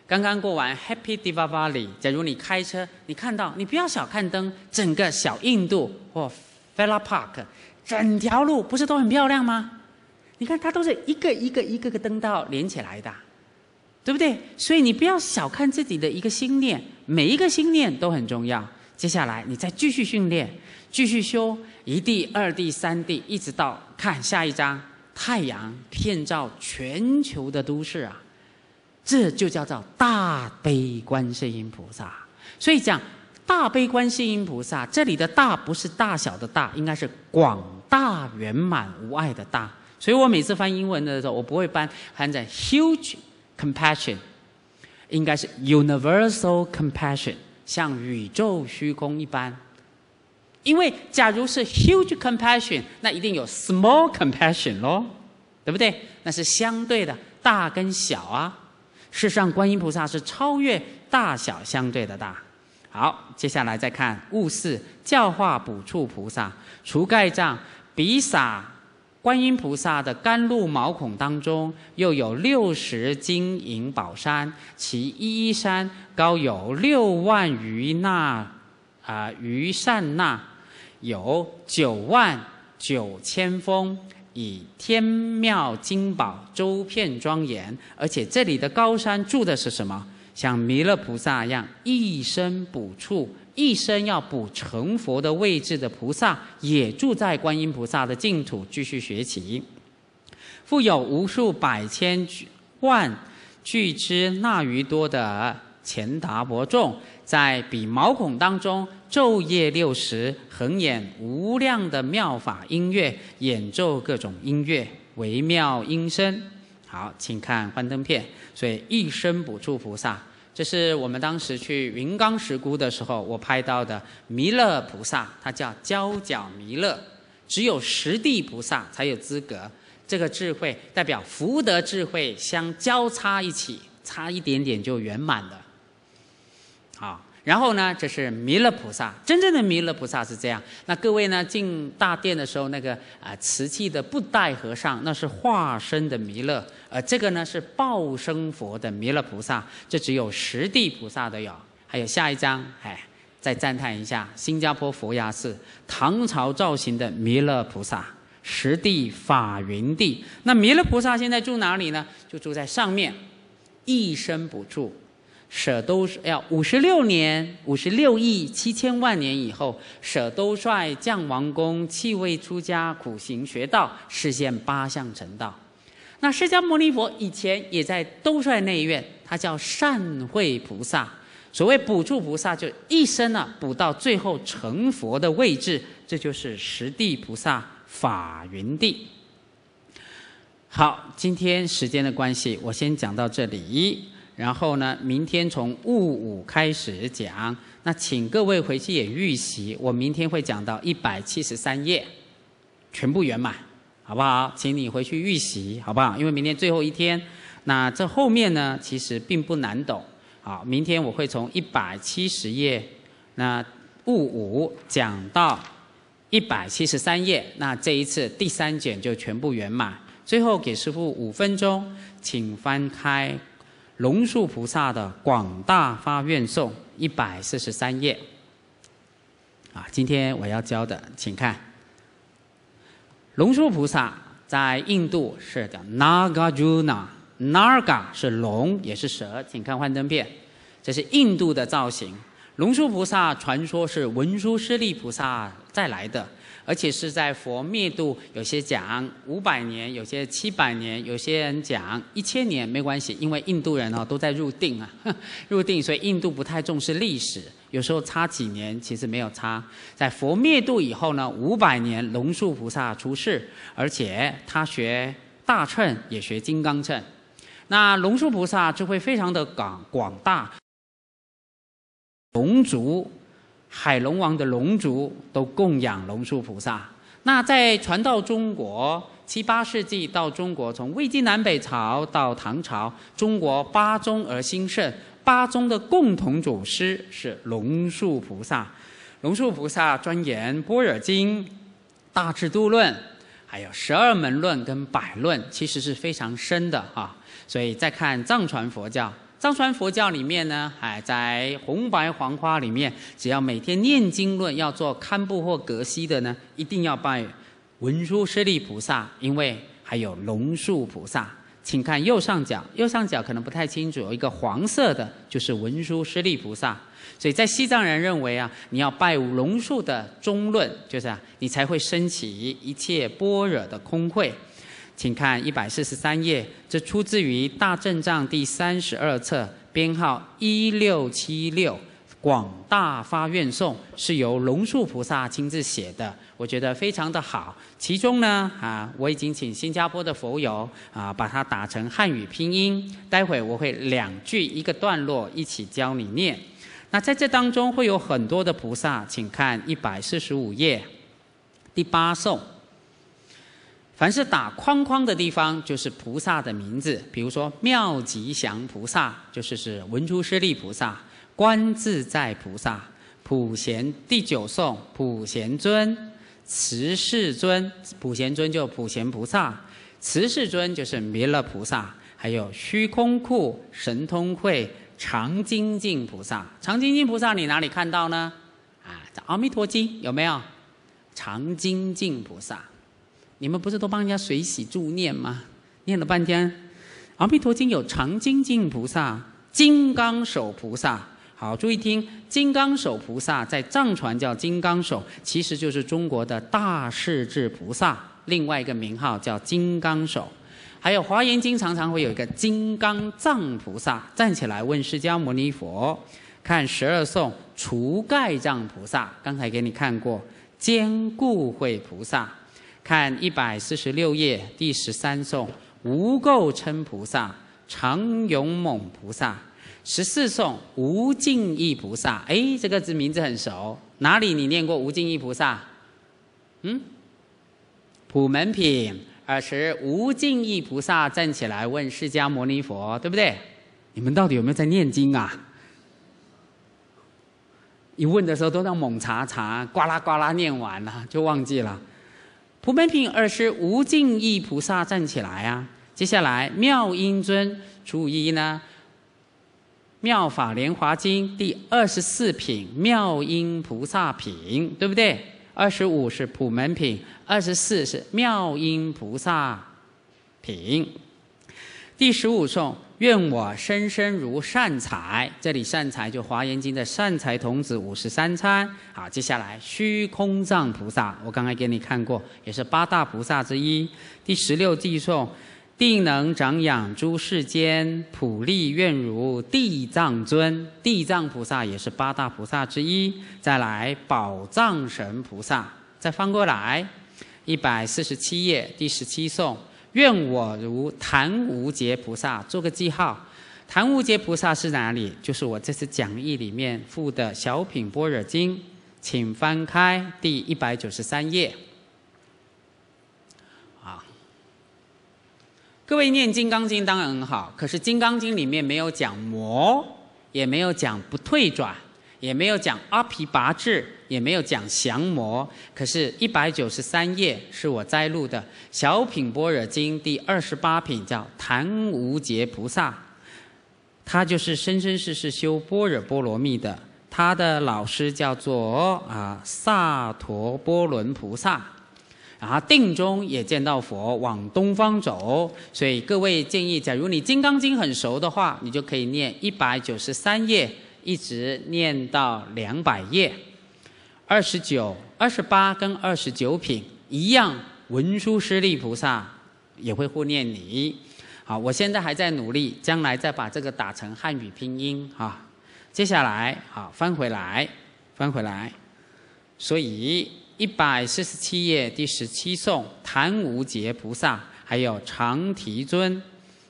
刚刚过完 Happy Diwali， 假如你开车，你看到你不要小看灯，整个小印度或 Fela Park， 整条路不是都很漂亮吗？你看它都是一个灯道连起来的，对不对？所以你不要小看自己的一个心念，每一个心念都很重要。接下来你再继续训练，继续修一地、二地、三地，一直到看下一章，太阳遍照全球的都市啊。 这就叫做大悲观世音菩萨，所以讲大悲观世音菩萨，这里的“大”不是大小的“大”，应该是广大圆满无碍的“大”。所以我每次翻英文的时候，我不会翻成 huge compassion， 应该是 universal compassion， 像宇宙虚空一般。因为假如是 huge compassion， 那一定有 small compassion 咯，对不对？那是相对的大跟小啊。 事实上，观音菩萨是超越大小相对的大。好，接下来再看悟四教化补处菩萨，除盖障，比洒观音菩萨的甘露毛孔当中，又有60金银宝山，其一一山高有6万余那余善那，有99000峰。 以天妙金宝周遍庄严，而且这里的高山住的是什么？像弥勒菩萨一样，一生补处，一生要补成佛的位置的菩萨，也住在观音菩萨的净土，继续学习。复有无数百千万俱之那于多的前达摩众，在彼毛孔当中。 昼夜60，恒演无量的妙法音乐，演奏各种音乐，微妙音声。好，请看幻灯片。所以一生补处菩萨，这是我们当时去云冈石窟的时候，我拍到的弥勒菩萨，他叫交角弥勒，只有十地菩萨才有资格。这个智慧代表福德智慧相交叉一起，差一点点就圆满了。好。 然后呢，这是弥勒菩萨，真正的弥勒菩萨是这样。那各位呢，进大殿的时候，那个瓷器的布袋和尚，那是化身的弥勒，这个呢是报生佛的弥勒菩萨，这只有十地菩萨的有。还有下一章，哎，再赞叹一下新加坡佛牙寺唐朝造型的弥勒菩萨，十地法云地。那弥勒菩萨现在住哪里呢？就住在上面，一生不住。 舍都要56年，56亿7000万年以后，舍都率将王公弃位出家，苦行学道，示现八相成道。那释迦牟尼佛以前也在兜率内院，他叫善慧菩萨。所谓补处菩萨，就一生啊补到最后成佛的位置，这就是十地菩萨法云地。好，今天时间的关系，我先讲到这里。 然后呢，明天从悟五开始讲。那请各位回去也预习，我明天会讲到173页，全部圆满，好不好？请你回去预习，好不好？因为明天最后一天，那这后面呢，其实并不难懂。好，明天我会从170页，那悟五讲到173页，那这一次第3卷就全部圆满。最后给师父5分钟，请翻开。 龙树菩萨的广大发愿颂143页，啊，今天我要教的，请看。龙树菩萨在印度是的 ，Nagarjuna，Naga 是龙也是蛇，请看幻灯片，这是印度的造型。龙树菩萨传说是文殊师利菩萨再来的，而且是在佛灭度，有些讲500年，有些700年，有些人讲1000年没关系，因为印度人都在入定啊，入定，所以印度不太重视历史，有时候差几年其实没有差。在佛灭度以后呢，500年龙树菩萨出世，而且他学大乘也学金刚乘，那龙树菩萨智慧非常的广大，龙族。 海龙王的龙族都供养龙树菩萨。那在传到中国7、8世纪到中国，从魏晋南北朝到唐朝，中国8宗而兴盛。8宗的共同祖师是龙树菩萨。龙树菩萨专研《般若经》、《大智度论》，还有12门论跟100论，其实是非常深的啊。所以再看藏传佛教。 藏传佛教里面呢，在红白黄花里面，只要每天念经论要做堪布或格西的呢，一定要拜文殊师利菩萨，因为还有龙树菩萨。请看右上角，右上角可能不太清楚，有一个黄色的，就是文殊师利菩萨。所以在西藏人认为啊，你要拜龙树的中论，就是你才会升起一切般若的空慧。 请看143页，这出自于《大正藏》第32册，编号1676，《广大发愿颂》是由龙树菩萨亲自写的，我觉得非常的好。其中呢，我已经请新加坡的佛友把它打成汉语拼音，待会我会2句一个段落一起教你念。那在这当中会有很多的菩萨，请看145页，第8颂。 凡是打框框的地方，就是菩萨的名字。比如说妙吉祥菩萨，就是文殊师利菩萨、观自在菩萨、普贤第9颂、普贤尊、慈世尊。普贤尊就普贤菩萨，慈世尊就是弥勒菩萨，还有虚空库、神通会、常精进菩萨。常精进菩萨你哪里看到呢？在《阿弥陀经》有没有？常精进菩萨。 你们不是都帮人家随喜助念吗？念了半天，《阿弥陀经》有常精进菩萨、金刚手菩萨。好，注意听，金刚手菩萨在藏传叫金刚手，其实就是中国的大势至菩萨，另外一个名号叫金刚手。还有《华严经》常常会有一个金刚藏菩萨站起来问释迦牟尼佛。看12颂，除盖障菩萨，刚才给你看过，坚固慧菩萨。 看146页第13颂，无垢嗔菩萨、常勇猛菩萨；14颂，无尽意菩萨。哎，这个字名字很熟，哪里你念过无尽意菩萨？普门品20，无尽意菩萨站起来问释迦牟尼佛，对不对？你们到底有没有在念经啊？ 一问的时候都那猛查查，呱啦呱啦念完了就忘记了。 普门品20，无尽意菩萨站起来啊！接下来妙音尊初一呢，《妙法莲华经》第24品妙音菩萨品，对不对？25是普门品，24是妙音菩萨品。第15颂，愿我生生如善财，这里善财就《华严经》的善财童子53参。好，接下来虚空藏菩萨，我刚才给你看过，也是8大菩萨之一。第16颂，定能长养诸世间，普利愿如地藏尊。地藏菩萨也是8大菩萨之一。再来宝藏神菩萨，再翻过来，147页第17颂。 愿我如檀无杰菩萨，做个记号。檀无杰菩萨是哪里？就是我这次讲义里面附的小品般若经，请翻开第193页。啊，各位念《金刚经》当然很好，可是《金刚经》里面没有讲魔，也没有讲不退转，也没有讲阿毗跋致。 也没有讲降魔，可是193页是我摘录的《小品般若经》第28品，叫檀无杰菩萨，他就是生生世世修般若波罗蜜的，他的老师叫做萨陀波伦菩萨，然后定中也见到佛，往东方走，所以各位建议，假如你《金刚经》很熟的话，你就可以念193页，一直念到200页。 29、28跟29品一样，文殊师利菩萨也会护念你。好，我现在还在努力，将来再把这个打成汉语拼音啊。接下来，好，翻回来，翻回来。所以147页第17颂，昙无劫菩萨，还有常提尊，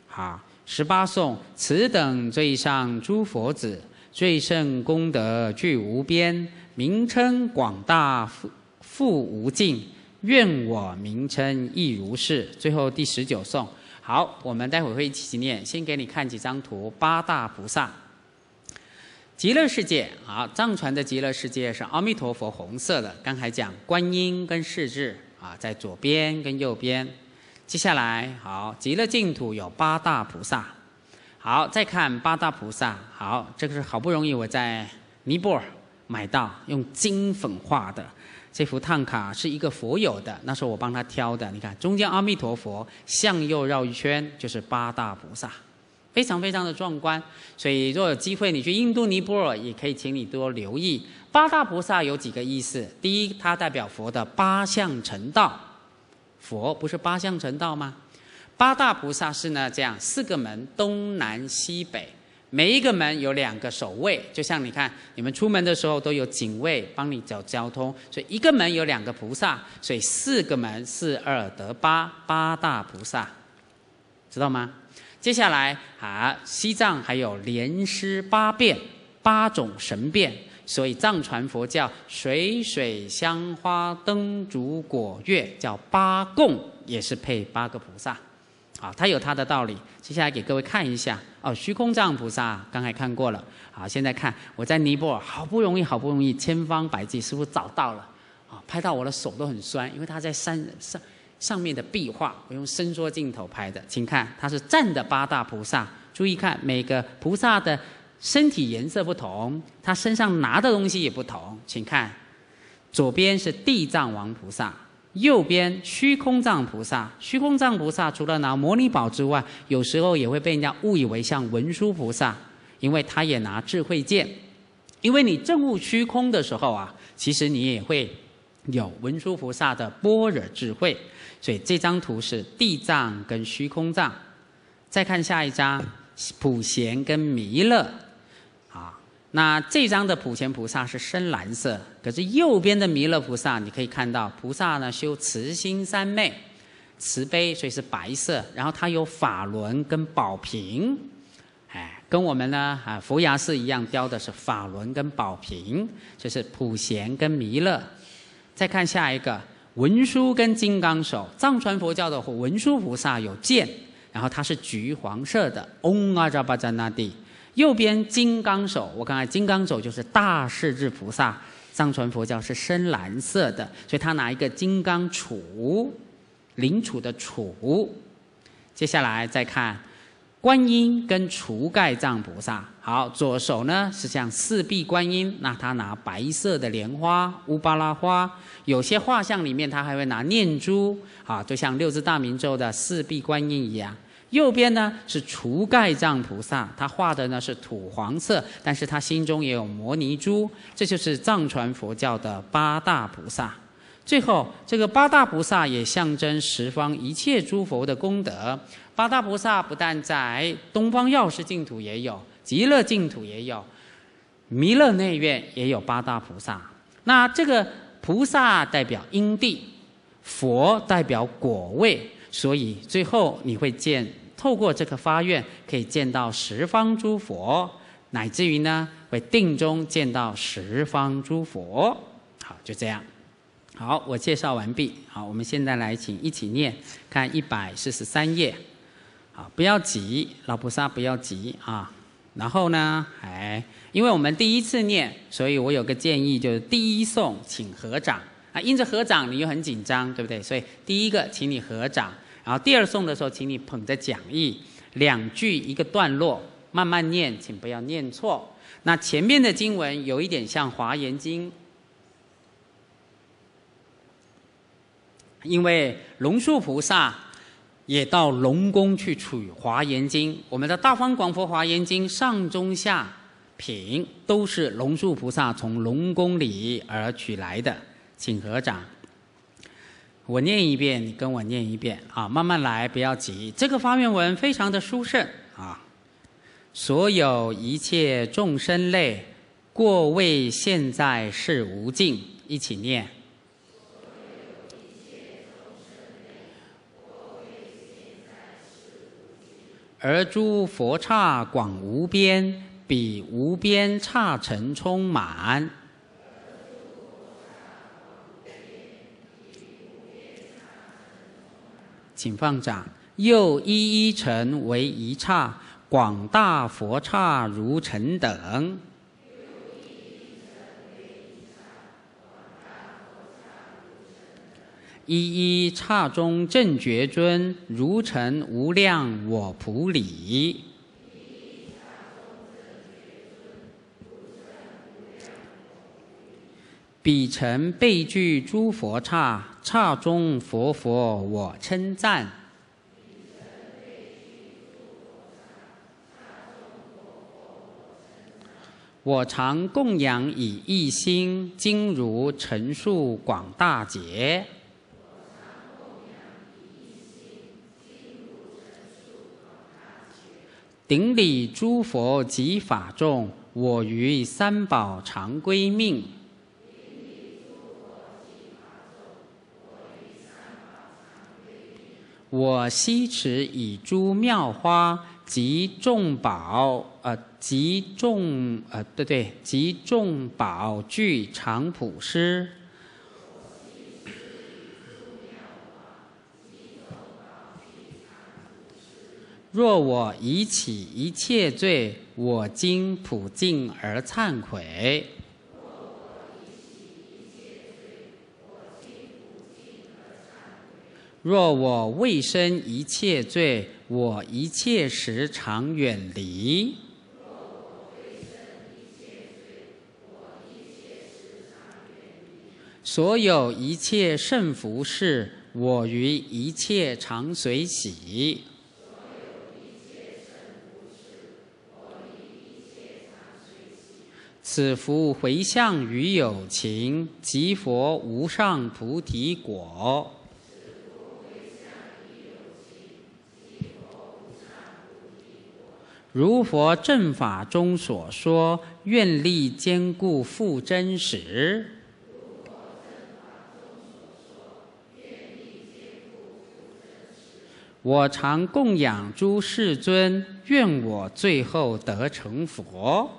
好。 18颂，此等最上诸佛子，最胜功德具无边，名称广大复无尽，愿我名称亦如是。最后第19颂，好，我们待会会一起念。先给你看几张图，八大菩萨，极乐世界啊，藏传的极乐世界是阿弥陀佛红色的。刚才讲观音跟势至啊，在左边跟右边。 接下来，好，极乐净土有八大菩萨。好，再看八大菩萨。好，这个是好不容易我在尼泊尔买到用金粉画的这幅烫卡，是一个佛友的，那时候我帮他挑的。你看，中间阿弥陀佛，向右绕一圈就是八大菩萨，非常非常的壮观。所以，若有机会你去印度、尼泊尔，也可以请你多留意八大菩萨有几个意思。第一，它代表佛的八相成道。 佛不是八相成道吗？八大菩萨是呢这样，4个门东南西北，每一个门有2个守卫，就像你看你们出门的时候都有警卫帮你找交通，所以一个门有2个菩萨，所以4个门4、2得8，八大菩萨，知道吗？接下来啊，西藏还有莲师八变，8种神变。 所以藏传佛教水水香花灯烛果月叫八供，也是配8个菩萨，啊，它有它的道理。接下来给各位看一下哦，虚空藏菩萨刚才看过了，好，现在看我在尼泊尔好不容易千方百计师父找到了，啊，拍到我的手都很酸，因为它在山上面的壁画，我用伸缩镜头拍的，请看它是站的八大菩萨，注意看每个菩萨的。 身体颜色不同，他身上拿的东西也不同。请看，左边是地藏王菩萨，右边虚空藏菩萨。虚空藏菩萨除了拿摩尼宝之外，有时候也会被人家误以为像文殊菩萨，因为他也拿智慧剑。因为你证悟虚空的时候啊，其实你也会有文殊菩萨的般若智慧。所以这张图是地藏跟虚空藏。再看下一张，普贤跟弥勒。 那这张的普贤菩萨是深蓝色，可是右边的弥勒菩萨，你可以看到菩萨呢修慈心三昧，慈悲，所以是白色。然后它有法轮跟宝瓶，哎，跟我们呢啊佛牙寺一样雕的是法轮跟宝瓶，所以是普贤跟弥勒。再看下一个文殊跟金刚手，藏传佛教的文殊菩萨有剑，然后它是橘黄色的。嗡阿扎巴扎那帝。 右边金刚手，我刚才金刚手就是大势至菩萨，藏传佛教是深蓝色的，所以他拿一个金刚杵，灵杵的杵。接下来再看观音跟除盖藏菩萨。好，左手呢是像四臂观音，那他拿白色的莲花、乌巴拉花，有些画像里面他还会拿念珠，啊，就像6字大明咒的四臂观音一样。 右边呢是除盖藏菩萨，他画的呢是土黄色，但是他心中也有摩尼珠，这就是藏传佛教的八大菩萨。最后，这个八大菩萨也象征十方一切诸佛的功德。八大菩萨不但在东方药师净土也有，极乐净土也有，弥勒内院也有八大菩萨。那这个菩萨代表因地，佛代表果位，所以最后你会见。 透过这个发愿，可以见到十方诸佛，乃至于呢，会定中见到十方诸佛。好，就这样。好，我介绍完毕。好，我们现在来请一起念，看143页。好，不要急，老菩萨不要急啊。然后呢，因为我们第一次念，所以我有个建议，就是第一颂请合掌啊，因着合掌你又很紧张，对不对？所以第一个，请你合掌。 然后第二颂的时候，请你捧着讲义，2句一个段落，慢慢念，请不要念错。那前面的经文有一点像《华严经》，因为龙树菩萨也到龙宫去取《华严经》。我们的《大方广佛华严经》上中下品都是龙树菩萨从龙宫里而取来的。请合掌。我念一遍，你跟我念一遍啊，慢慢来，不要急。这个发愿文非常的殊胜啊，所有一切众生类，过为现在是无尽，一起念。 而诸佛刹广无边，彼无边刹尘充满。请放掌，又一一尘为一刹，广大佛刹如尘等。一一刹中正觉尊，如尘无量我普里。彼尘备具诸佛刹，刹中佛佛我称赞。我常供养以一心，今如陈述广大劫。 顶礼诸佛及法众，我于三宝常归命。我悉持以诸妙花及众宝，及众宝具常普施。 若我已起一切罪，我今普净而忏悔。若我未生一切罪，我一切时常远离。所有一切胜福事，我于一切常随喜。 此福回向于有情，即佛无上菩提果。如佛正法中所说，愿力坚固复真实。我常供养诸世尊，愿我最后得成佛。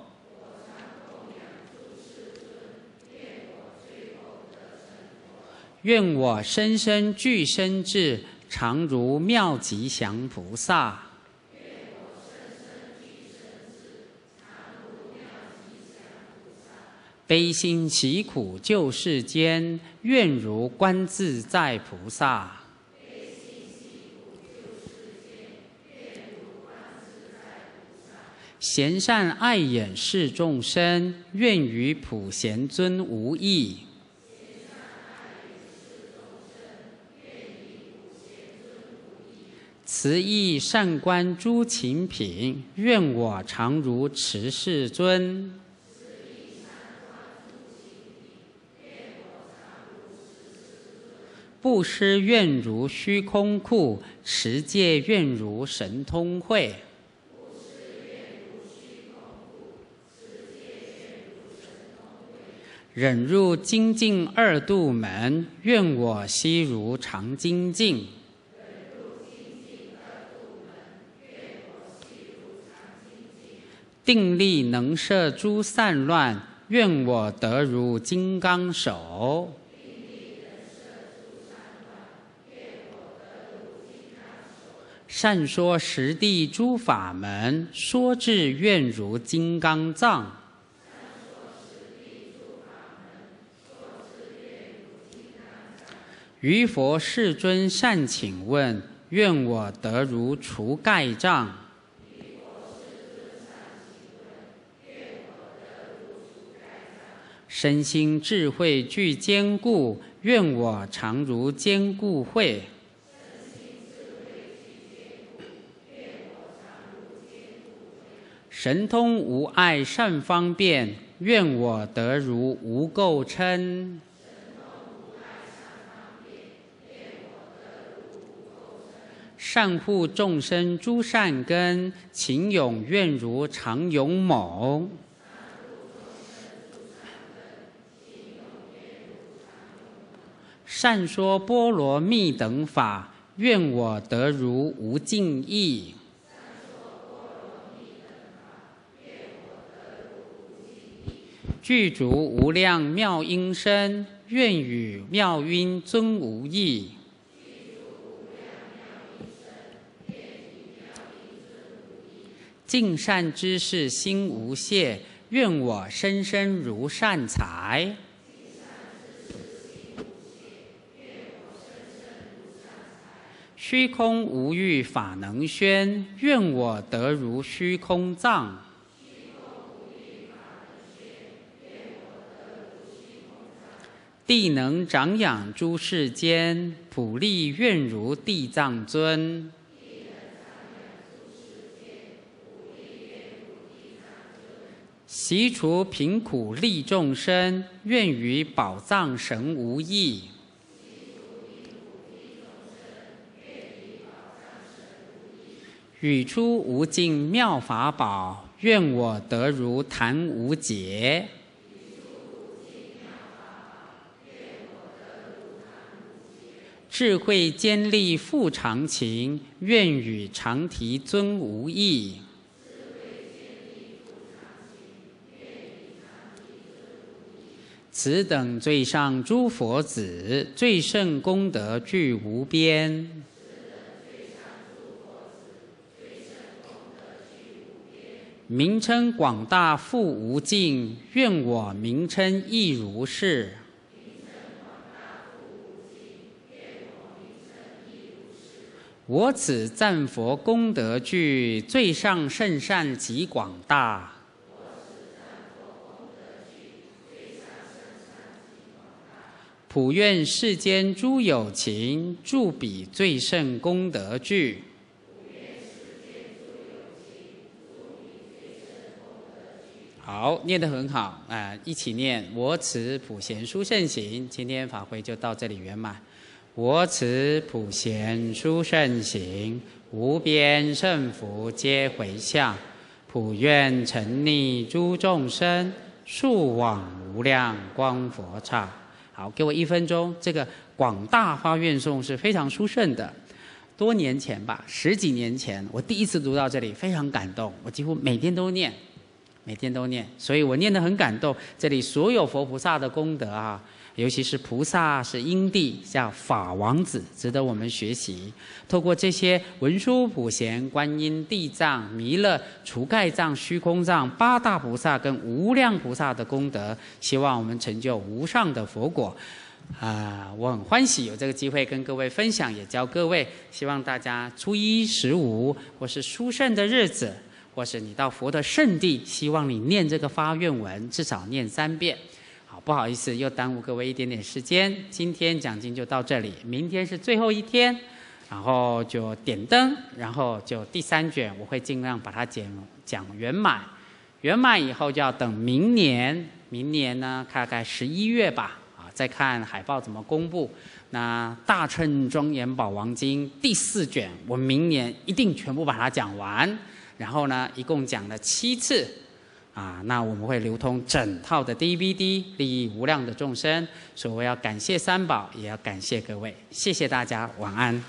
愿我生生具生智，常如妙吉祥菩萨。悲心疾苦救世间，愿如观自在菩萨。贤善爱眼视众生，愿与普贤尊无异。 慈意善观诸勤品，愿我常如持世尊。布施愿如虚空库，持戒愿如神通慧。忍入精进二度门，愿我悉如常精进。 定力能摄诸散乱，愿我得如金刚手。善说十地诸法门，说智愿如金刚藏。于佛世尊善请问，愿我得如除盖障。 身心智慧具坚固，愿我常如坚固慧。神通无碍善方便，愿我得如无垢嗔。善护众生诸善根，勤勇愿如常勇猛。善说波罗蜜等法，愿我得如无尽意。 具足无量妙音声，愿与妙音尊无异。尽善知识心无懈，愿我生生如善财。虚空无欲法能宣，愿我得如虚空藏。 地能长养诸世间，普利愿如地藏尊。悉除贫苦利众生，愿与宝藏神无异。语出无尽妙法宝，愿我得如檀无解。 智慧坚利复常勤，愿与常提尊无异。此等最上诸佛子，最胜功德具无边。名称广大复无尽，愿我名称亦如是。 我此赞佛功德具，最上甚善极广大。普愿世间诸有情，住彼最胜功德具。好，念得很好啊、一起念我此普贤殊胜行。今天法会就到这里圆满。 我此普贤殊胜行，无边胜福皆回向，普愿沉溺诸众生，速往无量光佛刹。好，给我1分钟。这个广大发愿颂是非常殊胜的。多年前吧，10几年前，我第一次读到这里，非常感动。我几乎每天都念，每天都念，所以我念得很感动。这里所有佛菩萨的功德啊。 尤其是菩萨是因地，叫法王子，值得我们学习。透过这些文殊、普贤、观音、地藏、弥勒、除盖藏、虚空藏八大菩萨跟无量菩萨的功德，希望我们成就无上的佛果。我很欢喜有这个机会跟各位分享，也教各位。希望大家初一、15或是殊胜的日子，或是你到佛的圣地，希望你念这个发愿文，至少念3遍。 不好意思，又耽误各位一点点时间。今天讲经就到这里，明天是最后一天，然后就点灯，然后就第3卷，我会尽量把它讲圆满。圆满以后就要等明年，明年呢大概11月吧，啊，再看海报怎么公布。那《大乘庄严宝王经》第4卷，我明年一定全部把它讲完。然后呢，一共讲了7次。 那我们会流通整套的 DVD， 利益无量的众生，所以我要感谢三宝，也要感谢各位，谢谢大家，晚安。